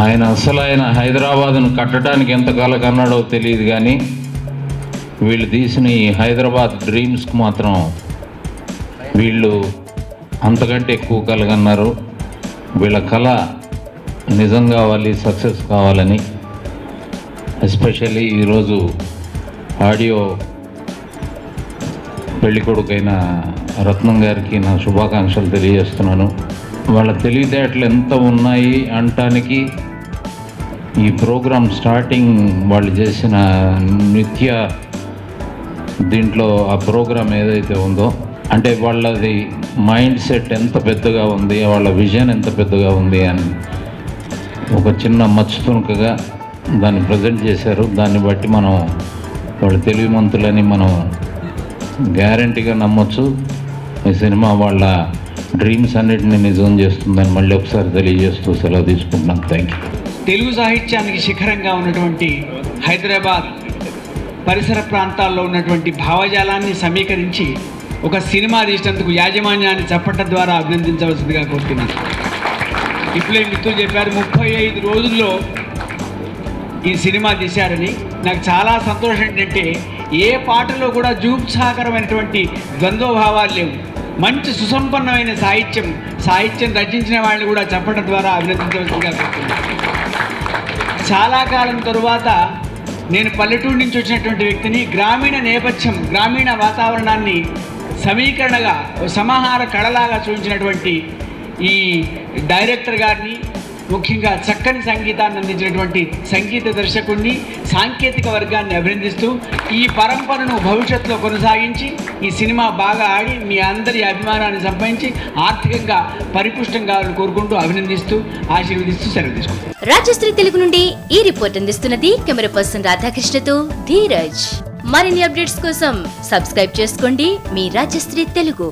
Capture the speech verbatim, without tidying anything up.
ఆయన అసలు ఆయన హైదరాబాద్ను కట్టడానికి ఎంతకాలం కన్నాడో తెలియదు కానీ వీళ్ళు తీసిన ఈ హైదరాబాద్ డ్రీమ్స్కు మాత్రం వీళ్ళు అంతకంటే ఎక్కువ కలగన్నారు. వీళ్ళ కళ నిజం కావాలి, సక్సెస్ కావాలని. ఎస్పెషల్లీ ఈరోజు ఆడియో పెళ్ళికొడుకైన రత్నం గారికి నా శుభాకాంక్షలు తెలియజేస్తున్నాను. వాళ్ళ తెలివితేటలు ఎంత ఉన్నాయి అనటానికి ఈ ప్రోగ్రాం స్టార్టింగ్ వాళ్ళు చేసిన నృత్య దీంట్లో ఆ ప్రోగ్రాం ఏదైతే ఉందో అంటే వాళ్ళది మైండ్ సెట్ ఎంత పెద్దగా ఉంది, వాళ్ళ విజన్ ఎంత పెద్దగా ఉంది అని ఒక చిన్న మచ్చు తునుకగా దాన్ని ప్రజెంట్ చేశారు. దాన్ని బట్టి మనం వాళ్ళ తెలివిమంతులని మనం గ్యారంటీగా నమ్మొచ్చు. ఈ సినిమా వాళ్ళ డ్రీమ్స్ అన్నిటిని నిజం చేస్తుందని మళ్ళీ ఒకసారి తెలియజేస్తూ సెలవు తీసుకుంటున్నాం. Thank you. తెలుగు సాహిత్యానికి శిఖరంగా ఉన్నటువంటి హైదరాబాద్ పరిసర ప్రాంతాల్లో ఉన్నటువంటి భావజాలాన్ని సమీకరించి ఒక సినిమా తీసినందుకు యాజమాన్యాన్ని చప్పట్ల ద్వారా అభినందించవలసిందిగా కోరుతున్నాను. ఇప్పుడే మిత్రులు చెప్పారు ముప్పై ఐదు రోజుల్లో ఈ సినిమా తీశారని. నాకు చాలా సంతోషం ఏంటంటే ఏ పాటలో కూడా జూత్సాహకరమైనటువంటి ద్వంద్వభావాలు లేవు. మంచి సుసంపన్నమైన సాహిత్యం, సాహిత్యం రచించిన వాళ్ళని కూడా చప్పట్ల ద్వారా అభినందించవలసిందిగా కోరుతున్నాను. చాలా కాలం తరువాత నేను పల్లెటూరు నుంచి వచ్చినటువంటి వ్యక్తిని, గ్రామీణ నేపథ్యం, గ్రామీణ వాతావరణాన్ని సమీకరణగా సమాహార కళలాగా చూపించినటువంటి ఈ డైరెక్టర్ గారిని, ముఖ్యంగా చక్కని సంగీతాన్ని అందించినటువంటి సంగీత దర్శకుడిని, సాంకేతిక వర్గాన్ని అభినందిస్తూ ఈ పరంపరను భవిష్యత్తులో కొనసాగించి ఈ సినిమా బాగా ఆడి మీ అందరి అభిమానాన్ని సంపాదించి ఆర్థికంగా పరిపుష్టం కావాలని కోరుకుంటూ అభినందిస్తూ ఆశీర్వదిస్తూ సెలవు తీసుకుంటాను. రాజశ్రీ తెలుగు నుండి ఈ రిపోర్ట్ అందిస్తున్నది కెమెరా పర్సన్ రాధాకృష్ణతో ధీరజ్. మరిన్ని అప్డేట్స్ కోసం సబ్స్క్రైబ్ చేసుకోండి మీ రాజశ్రీ తెలుగు.